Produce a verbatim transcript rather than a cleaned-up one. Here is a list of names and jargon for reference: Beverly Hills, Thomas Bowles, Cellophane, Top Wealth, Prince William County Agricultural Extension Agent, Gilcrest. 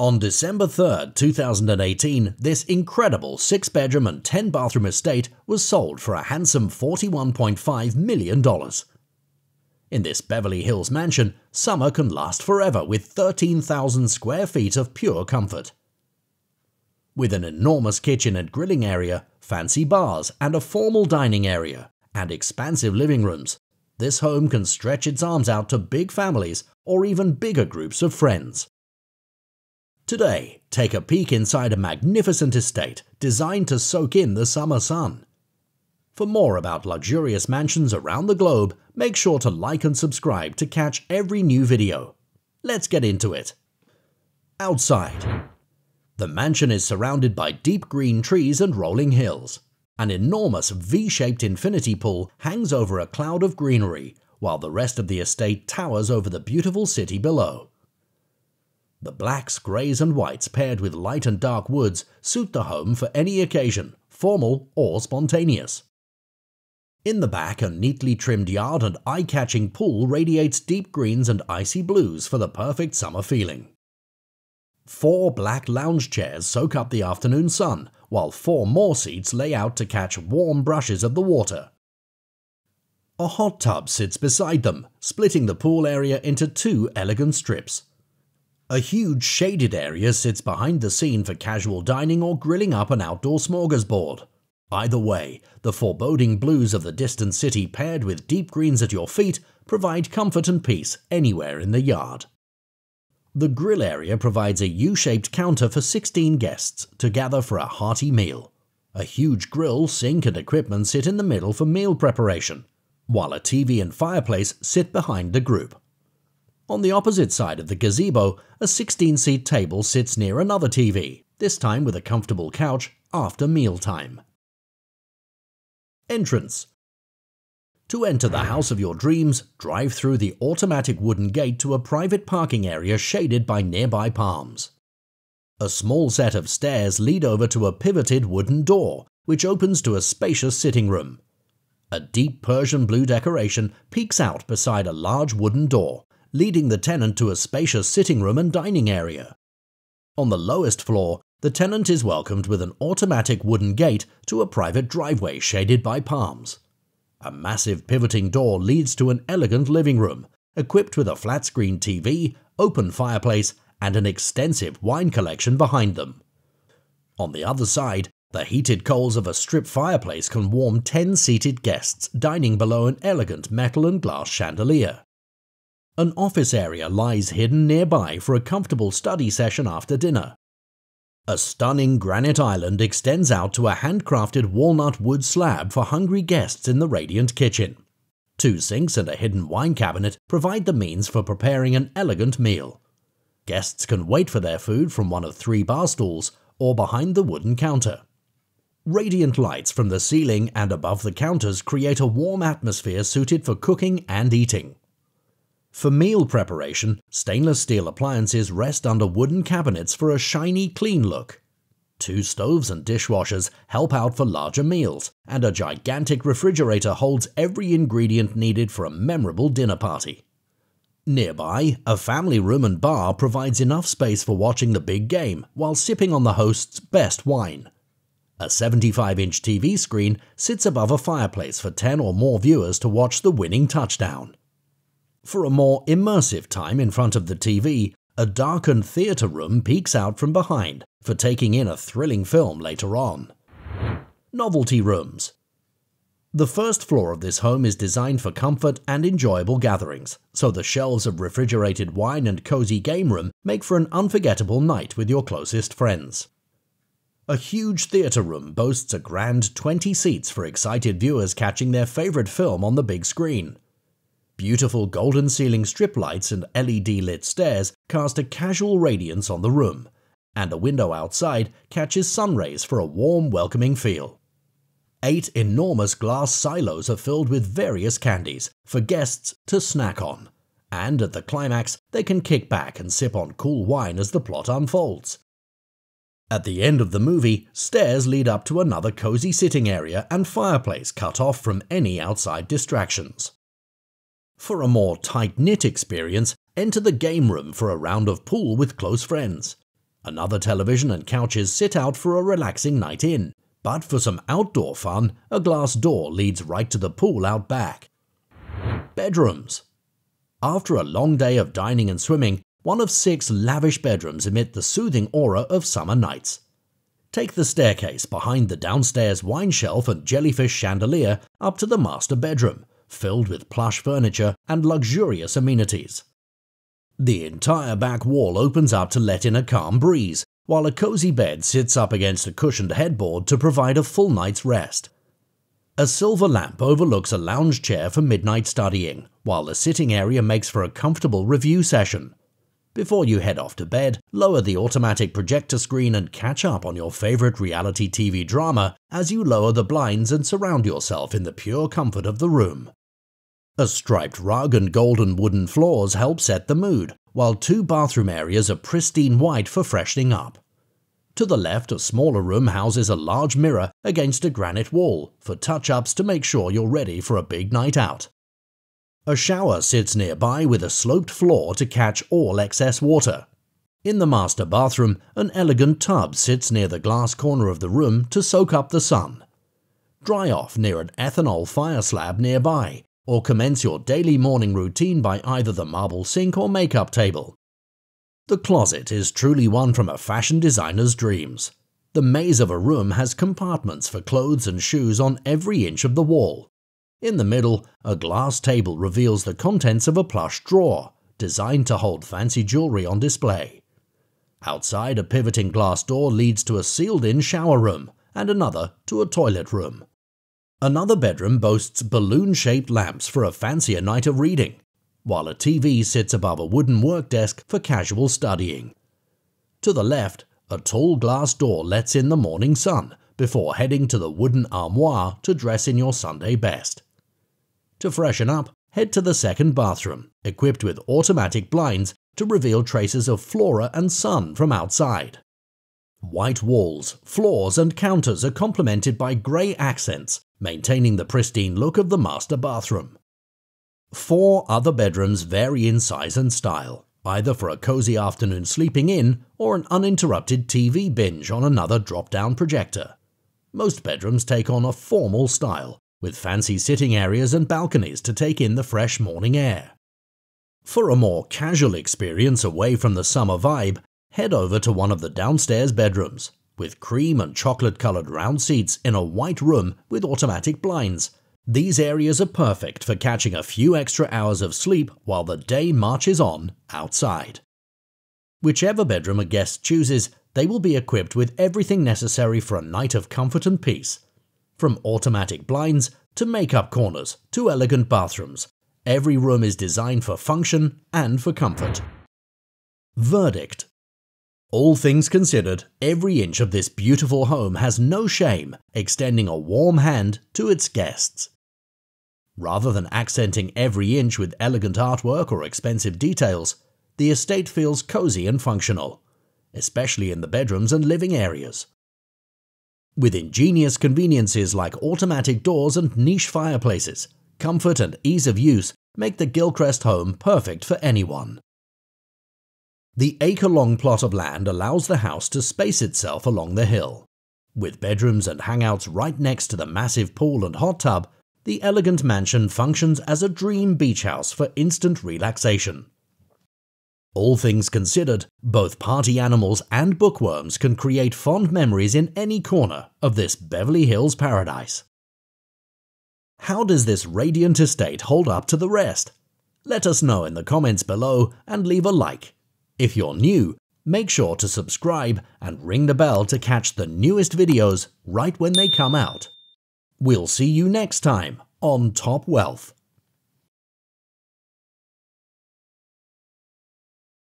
On December third, two thousand eighteen, this incredible six-bedroom and ten-bathroom estate was sold for a handsome forty-one point five million dollars. In this Beverly Hills mansion, summer can last forever with thirteen thousand square feet of pure comfort. With an enormous kitchen and grilling area, fancy bars and a formal dining area, and expansive living rooms, this home can stretch its arms out to big families or even bigger groups of friends. Today, take a peek inside a magnificent estate designed to soak in the summer sun. For more about luxurious mansions around the globe, make sure to like and subscribe to catch every new video. Let's get into it. Outside. The mansion is surrounded by deep green trees and rolling hills. An enormous V-shaped infinity pool hangs over a cloud of greenery, while the rest of the estate towers over the beautiful city below. The blacks, greys and whites paired with light and dark woods suit the home for any occasion, formal or spontaneous. In the back, a neatly trimmed yard and eye-catching pool radiates deep greens and icy blues for the perfect summer feeling. Four black lounge chairs soak up the afternoon sun, while four more seats lay out to catch warm brushes of the water. A hot tub sits beside them, splitting the pool area into two elegant strips. A huge shaded area sits behind the scene for casual dining or grilling up an outdoor smorgasbord. Either way, the foreboding blues of the distant city paired with deep greens at your feet provide comfort and peace anywhere in the yard. The grill area provides a U-shaped counter for sixteen guests to gather for a hearty meal. A huge grill, sink and equipment sit in the middle for meal preparation, while a T V and fireplace sit behind the group. On the opposite side of the gazebo, a sixteen-seat table sits near another T V, this time with a comfortable couch after mealtime. Entrance. To enter the house of your dreams, drive through the automatic wooden gate to a private parking area shaded by nearby palms. A small set of stairs lead over to a pivoted wooden door, which opens to a spacious sitting room. A deep Persian blue decoration peeks out beside a large wooden door, leading the tenant to a spacious sitting room and dining area. On the lowest floor, the tenant is welcomed with an automatic wooden gate to a private driveway shaded by palms. A massive pivoting door leads to an elegant living room, equipped with a flat-screen T V, open fireplace, and an extensive wine collection behind them. On the other side, the heated coals of a strip fireplace can warm ten seated guests dining below an elegant metal and glass chandelier. An office area lies hidden nearby for a comfortable study session after dinner. A stunning granite island extends out to a handcrafted walnut wood slab for hungry guests in the radiant kitchen. Two sinks and a hidden wine cabinet provide the means for preparing an elegant meal. Guests can wait for their food from one of three bar stools or behind the wooden counter. Radiant lights from the ceiling and above the counters create a warm atmosphere suited for cooking and eating. For meal preparation, stainless steel appliances rest under wooden cabinets for a shiny, clean look. Two stoves and dishwashers help out for larger meals, and a gigantic refrigerator holds every ingredient needed for a memorable dinner party. Nearby, a family room and bar provides enough space for watching the big game while sipping on the host's best wine. A seventy-five inch T V screen sits above a fireplace for ten or more viewers to watch the winning touchdown. For a more immersive time in front of the T V, a darkened theater room peeks out from behind for taking in a thrilling film later on. Novelty rooms. The first floor of this home is designed for comfort and enjoyable gatherings, so the shelves of refrigerated wine and cozy game room make for an unforgettable night with your closest friends. A huge theater room boasts a grand twenty seats for excited viewers catching their favorite film on the big screen. Beautiful golden ceiling strip lights and L E D-lit stairs cast a casual radiance on the room, and a window outside catches sun rays for a warm, welcoming feel. Eight enormous glass silos are filled with various candies for guests to snack on, and at the climax they can kick back and sip on cool wine as the plot unfolds. At the end of the movie, stairs lead up to another cozy sitting area and fireplace cut off from any outside distractions. For a more tight-knit experience, enter the game room for a round of pool with close friends. Another television and couches sit out for a relaxing night in, but for some outdoor fun, a glass door leads right to the pool out back. Bedrooms. After a long day of dining and swimming, one of six lavish bedrooms emit the soothing aura of summer nights. Take the staircase behind the downstairs wine shelf and jellyfish chandelier up to the master bedroom, filled with plush furniture and luxurious amenities. The entire back wall opens up to let in a calm breeze, while a cozy bed sits up against a cushioned headboard to provide a full night's rest. A silver lamp overlooks a lounge chair for midnight studying, while the sitting area makes for a comfortable review session. Before you head off to bed, lower the automatic projector screen and catch up on your favorite reality T V drama as you lower the blinds and surround yourself in the pure comfort of the room. A striped rug and golden wooden floors help set the mood, while two bathroom areas are pristine white for freshening up. To the left, a smaller room houses a large mirror against a granite wall for touch-ups to make sure you're ready for a big night out. A shower sits nearby with a sloped floor to catch all excess water. In the master bathroom, an elegant tub sits near the glass corner of the room to soak up the sun. Dry off near an ethanol fire slab nearby, or commence your daily morning routine by either the marble sink or makeup table. The closet is truly one from a fashion designer's dreams. The maze of a room has compartments for clothes and shoes on every inch of the wall. In the middle, a glass table reveals the contents of a plush drawer, designed to hold fancy jewelry on display. Outside, a pivoting glass door leads to a sealed-in shower room, and another to a toilet room. Another bedroom boasts balloon-shaped lamps for a fancier night of reading, while a T V sits above a wooden work desk for casual studying. To the left, a tall glass door lets in the morning sun before heading to the wooden armoire to dress in your Sunday best. To freshen up, head to the second bathroom, equipped with automatic blinds to reveal traces of flora and sun from outside. White walls, floors, and counters are complemented by grey accents, maintaining the pristine look of the master bathroom. Four other bedrooms vary in size and style, either for a cozy afternoon sleeping in or an uninterrupted T V binge on another drop-down projector. Most bedrooms take on a formal style, with fancy sitting areas and balconies to take in the fresh morning air. For a more casual experience away from the summer vibe, head over to one of the downstairs bedrooms, with cream and chocolate-colored round seats in a white room with automatic blinds. These areas are perfect for catching a few extra hours of sleep while the day marches on outside. Whichever bedroom a guest chooses, they will be equipped with everything necessary for a night of comfort and peace. From automatic blinds to makeup corners to elegant bathrooms, every room is designed for function and for comfort. Verdict. All things considered, every inch of this beautiful home has no shame, extending a warm hand to its guests. Rather than accenting every inch with elegant artwork or expensive details, the estate feels cozy and functional, especially in the bedrooms and living areas. With ingenious conveniences like automatic doors and niche fireplaces, comfort and ease of use make the Gilcrest home perfect for anyone. The acre-long plot of land allows the house to space itself along the hill. With bedrooms and hangouts right next to the massive pool and hot tub, the elegant mansion functions as a dream beach house for instant relaxation. All things considered, both party animals and bookworms can create fond memories in any corner of this Beverly Hills paradise. How does this radiant estate hold up to the rest? Let us know in the comments below and leave a like. If you're new, make sure to subscribe and ring the bell to catch the newest videos right when they come out. We'll see you next time on Top Wealth.